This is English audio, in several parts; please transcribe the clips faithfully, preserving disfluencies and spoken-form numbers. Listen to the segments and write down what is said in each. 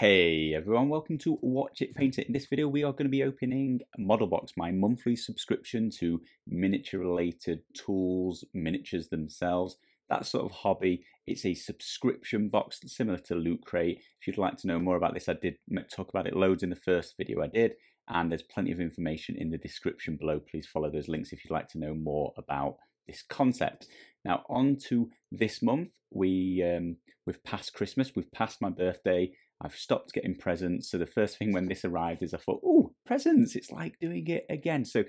Hey everyone, welcome to Watch It Painter. In this video we are going to be opening Model Box, my monthly subscription to miniature related tools, miniatures themselves, that sort of hobby. It's a subscription box that's similar to Loot Crate. If you'd like to know more about this, I did talk about it loads in the first video I did, and there's plenty of information in the description below. Please follow those links if you'd like to know more about this concept. Now on to this month. We, um, we've passed Christmas, we've passed my birthday, I've stopped getting presents. So the first thing when this arrived is I thought, ooh, presents, it's like doing it again. So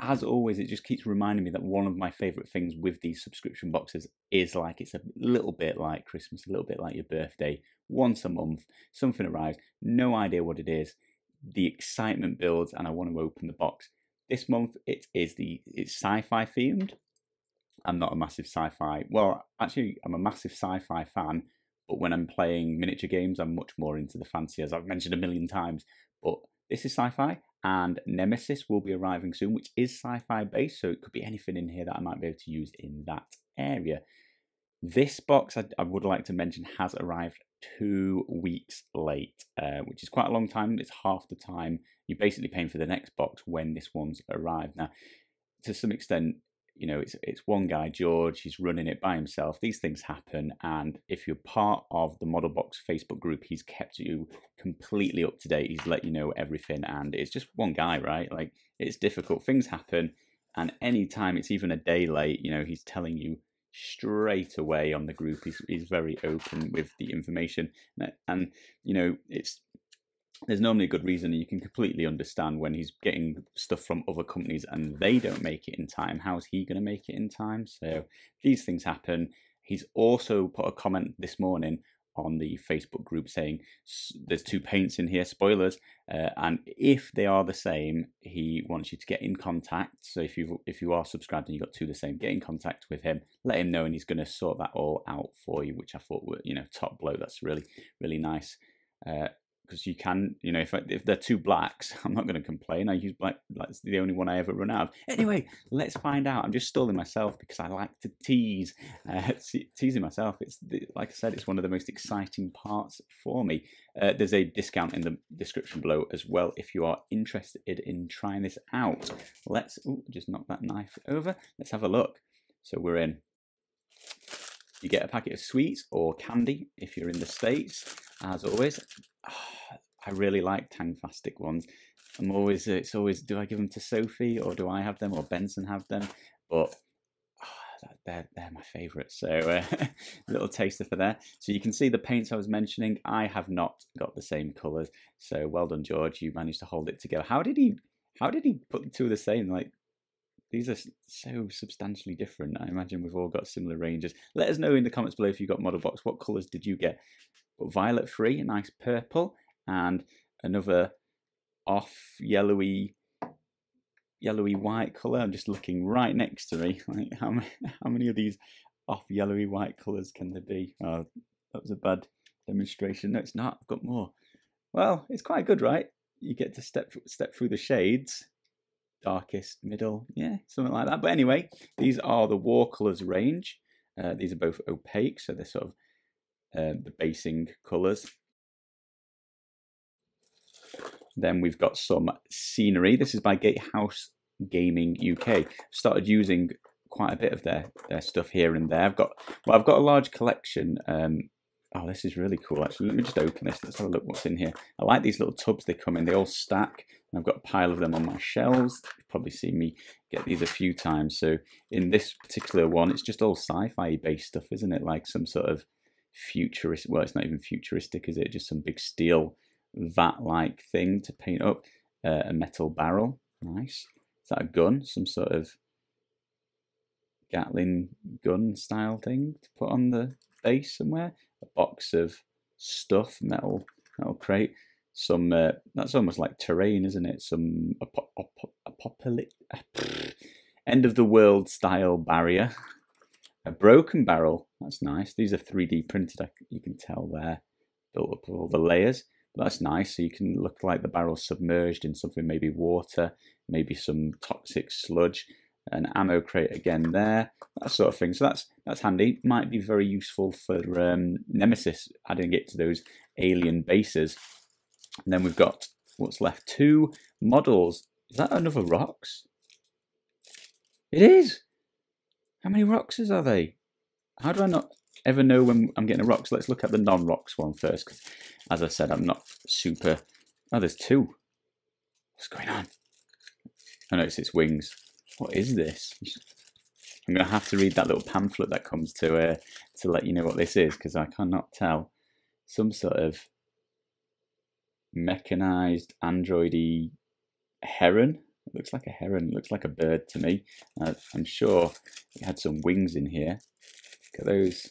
as always, it just keeps reminding me that one of my favourite things with these subscription boxes is like, it's a little bit like Christmas, a little bit like your birthday. Once a month, something arrives, no idea what it is, the excitement builds and I want to open the box. This month it is the, it's sci-fi themed. I'm not a massive sci-fi, well, actually I'm a massive sci-fi fan, but when I'm playing miniature games, I'm much more into the fancy, as I've mentioned a million times. But this is sci-fi, and Nemesis will be arriving soon, which is sci-fi based, so it could be anything in here that I might be able to use in that area. This box, I, I would like to mention, has arrived two weeks late, uh, which is quite a long time. It's half the time you're basically paying for the next box when this one's arrived. Now, to some extent, you know, it's it's one guy, George, he's running it by himself. These things happen, and if you're part of the Model Box Facebook group, he's kept you completely up to date. He's let you know everything, and it's just one guy, right? Like, it's difficult. Things happen, and any time it's even a day late, you know, he's telling you straight away on the group. He's, he's very open with the information, and, and you know, it's there's normally a good reason, and you can completely understand when he's getting stuff from other companies and they don't make it in time. How is he going to make it in time? So these things happen. He's also put a comment this morning on the Facebook group saying there's two paints in here, spoilers, uh, and if they are the same, he wants you to get in contact. So if you if you are subscribed and you've got two the same, get in contact with him, let him know, and he's going to sort that all out for you, which I thought were, you know, top blow. That's really, really nice. Uh, because you can, you know, if, I, if they're two blacks, I'm not going to complain. I use black, that's the only one I ever run out of. Anyway, let's find out. I'm just stalling myself because I like to tease, uh, teasing myself. It's the, like I said, it's one of the most exciting parts for me. Uh, there's a discount in the description below as well if you are interested in trying this out. Let's, ooh, just knock that knife over. Let's have a look. So we're in. You get a packet of sweets or candy if you're in the States, as always. Oh, I really like Tangfastic ones. I'm always, it's always, do I give them to Sophie or do I have them or Benson have them? But oh, they're, they're my favourite. So uh, a little taster for there. So you can see the paints I was mentioning. I have not got the same colours. So well done, George. You managed to hold it together. How did he, how did he put the two of the same? Like, these are so substantially different. I imagine we've all got similar ranges. Let us know in the comments below if you got Model Box. What colours did you get? Violet free, a nice purple, and another off yellowy, yellowy white colour. I'm just looking right next to me. Like, how many, how many of these off yellowy white colours can there be? Oh, that was a bad demonstration. No, it's not. I've got more. Well, it's quite good, right? You get to step step through the shades. Darkest, middle, yeah, something like that. But anyway, these are the War Colours range. Uh, these are both opaque, so they're sort of uh, the basing colours. Then we've got some scenery. This is by Gatehouse Gaming U K. I've started using quite a bit of their their stuff here and there. I've got, well, I've got a large collection. Um, oh, this is really cool, actually. Let me just open this. Let's have a look what's in here. I like these little tubs they come in. They all stack. I've got a pile of them on my shelves. You've probably seen me get these a few times. So in this particular one, it's just all sci-fi based stuff, isn't it? Like some sort of futuristic, well, it's not even futuristic, is it? Just some big steel vat-like thing to paint up. Uh, a metal barrel, nice. Is that a gun? Some sort of Gatling gun style thing to put on the base somewhere. A box of stuff, metal, metal crate. Some uh, that's almost like terrain, isn't it? Some ap ap apocalyptic ap end of the world style barrier. A broken barrel, that's nice. These are three D printed. I, you can tell they're built up with all the layers. But that's nice. So you can look like the barrel's submerged in something, maybe water, maybe some toxic sludge. an ammo crate again there, that sort of thing. So that's that's handy. Might be very useful for um, Nemesis, adding it to those alien bases. And then we've got what's left, two models. Is that another Rox? It is. How many Roxes are they? How do I not ever know when I'm getting a Rox? Let's look at the non-Rox one first, because as I said, I'm not super. Oh, there's two. What's going on? I notice it's wings. What is this? I'm going to have to read that little pamphlet that comes to uh, to let you know what this is, because I cannot tell. Some sort of mechanised androidy heron. It looks like a heron. It looks like a bird to me. Uh, I'm sure it had some wings in here. Look at those.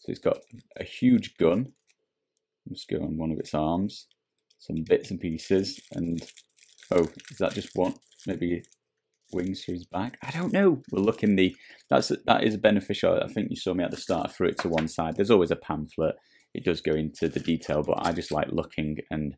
So it's got a huge gun. Let's go on one of its arms. Some bits and pieces. And oh, is that just one? Maybe wings through his back. I don't know. We'll look in the. That's that is beneficial. I think you saw me at the start. I threw it to one side. There's always a pamphlet. It does go into the detail, but I just like looking and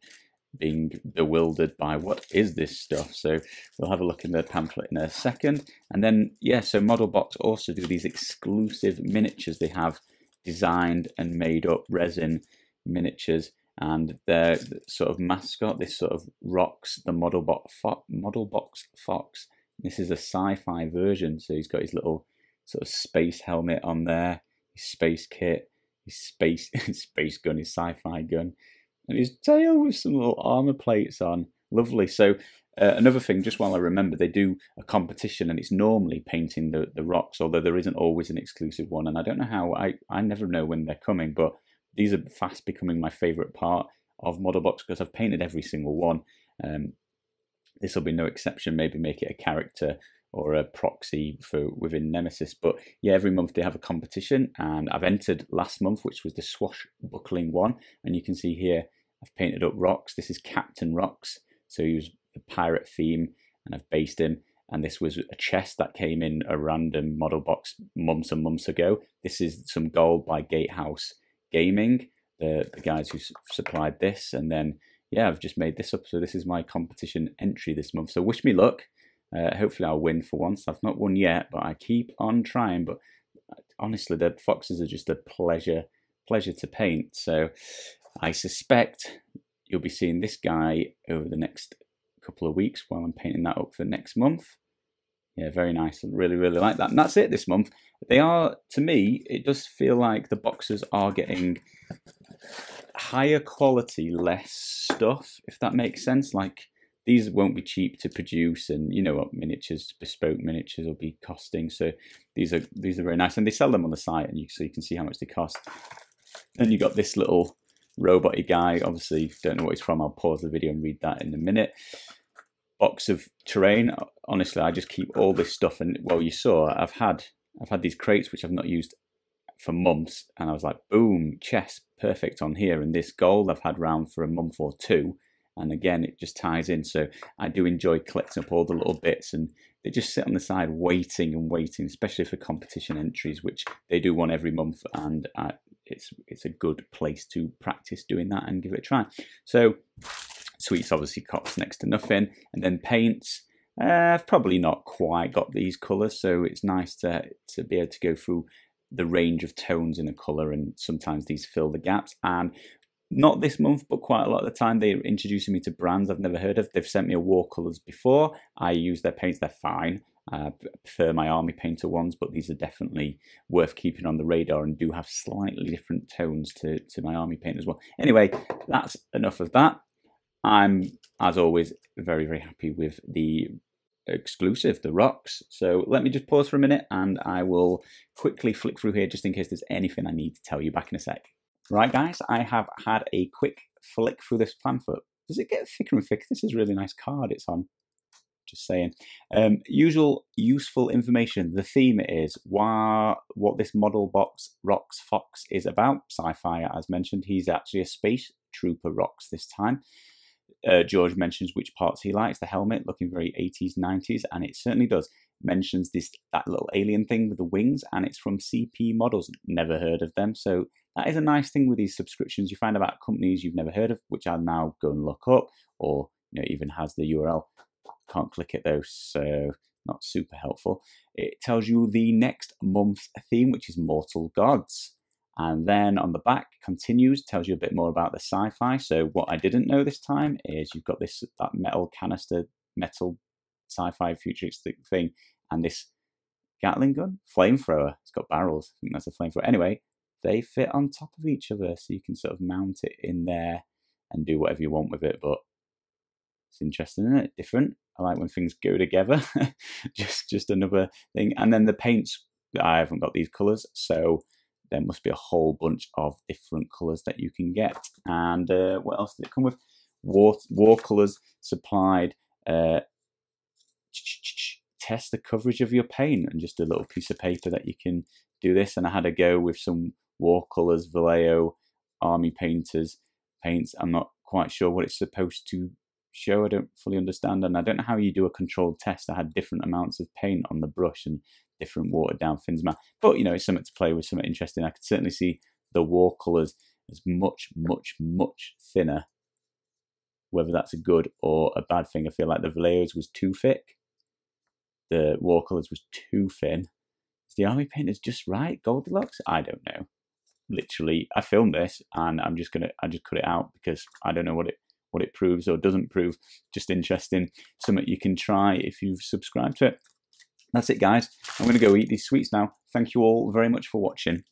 being bewildered by what is this stuff. So we'll have a look in the pamphlet in a second. And then yeah, so Model Box also do these exclusive miniatures. They have designed and made up resin miniatures, and their sort of mascot, this sort of Rox, the Model Box fo Model Box Fox. This is a sci-fi version, so he's got his little sort of space helmet on there, his space kit, his space his space gun, his sci-fi gun, and his tail with some little armor plates on. Lovely. So uh, another thing, just while I remember, they do a competition, and it's normally painting the, the Rox, although there isn't always an exclusive one, and I don't know how, I, I never know when they're coming, but these are fast becoming my favourite part of Model Box, because I've painted every single one. Um, This will be no exception. Maybe make it a character or a proxy for within Nemesis. But yeah, every month they have a competition, and I've entered last month, which was the swashbuckling one. And you can see here, I've painted up Rox. This is Captain Rox, so he was the pirate theme, and I've based him. And this was a chest that came in a random Model Box months and months ago. This is some gold by Gatehouse Gaming, the, the guys who supplied this, and then. Yeah, I've just made this up, so this is my competition entry this month. So wish me luck. Uh, hopefully I'll win for once. I've not won yet, but I keep on trying. But honestly, the foxes are just a pleasure, pleasure to paint. So I suspect you'll be seeing this guy over the next couple of weeks while I'm painting that up for next month. Yeah, very nice. I really, really like that. And that's it this month. They are, to me, it does feel like the boxes are getting higher quality, less stuff, if that makes sense. Like, these won't be cheap to produce, and you know what, miniatures, bespoke miniatures will be costing. So these are these are very nice, and they sell them on the site, and you, so you can see how much they cost. Then you got this little robot-y guy. Obviously, don't know what he's from. I'll pause the video and read that in a minute. Box of terrain. Honestly, I just keep all this stuff, and well, you saw I've had I've had these crates which I've not used for months, and I was like, boom, chest, perfect on here. And this gold I've had round for a month or two, and again, it just ties in. So I do enjoy collecting up all the little bits, and they just sit on the side waiting and waiting, especially for competition entries, which they do one every month, and I, it's it's a good place to practice doing that and give it a try. So sweets obviously costs next to nothing, and then paints. Uh, I've probably not quite got these colours, so it's nice to to be able to go through the range of tones in a colour, and sometimes these fill the gaps. And not this month, but quite a lot of the time, they're introducing me to brands I've never heard of. They've sent me a War Colours before. I use their paints, they're fine. I prefer my Army Painter ones, but these are definitely worth keeping on the radar and do have slightly different tones to, to my Army Painter as well. Anyway, that's enough of that. I'm, as always, very, very happy with the exclusive, the Rox. So let me just pause for a minute, and I will quickly flick through here just in case there's anything I need to tell you back in a sec. Right, guys, I have had a quick flick through this pamphlet. Does it get thicker and thicker? This is a really nice card it's on. Just saying. Um, usual useful information. The theme is why, what this Model Box Rox Fox is about. Sci-fi, as mentioned. He's actually a space trooper Rox this time. Uh, George mentions which parts he likes. The helmet looking very eighties, nineties, and it certainly does. Mentions this that little alien thing with the wings, and it's from C P Models. Never heard of them. So that is a nice thing with these subscriptions. You find about companies you've never heard of, which I'll now go and look up, or you know, even has the U R L. Can't click it though, so not super helpful. It tells you the next month's theme, which is Mortal Gods. And then on the back, continues, tells you a bit more about the sci-fi. So what I didn't know this time is you've got this that metal canister, metal sci-fi futuristic thing, and this Gatling gun, flamethrower. It's got barrels. I think that's a flamethrower. Anyway, they fit on top of each other, so you can sort of mount it in there and do whatever you want with it. But it's interesting, isn't it? Different. I like when things go together. just, just another thing. And then the paints. I haven't got these colours, so there must be a whole bunch of different colours that you can get. And uh, what else did it come with? War, war colours supplied. Uh, test the coverage of your paint, and just a little piece of paper that you can do this. And I had a go with some War Colours, Vallejo, Army Painters paints. I'm not quite sure what it's supposed to show. I don't fully understand, and I don't know how you do a controlled test. I had different amounts of paint on the brush and different watered down thins, man. But you know, it's something to play with, something interesting. I could certainly see the War Colours as much, much, much thinner. Whether that's a good or a bad thing, I feel like the Vallejo's was too thick. The War Colours was too thin. Is the Army Painter's just right? Goldilocks? I don't know. Literally, I filmed this and I'm just gonna I just cut it out because I don't know what it what it proves or doesn't prove. Just interesting. Something you can try if you've subscribed to it. That's it, guys. I'm gonna go eat these sweets now. Thank you all very much for watching.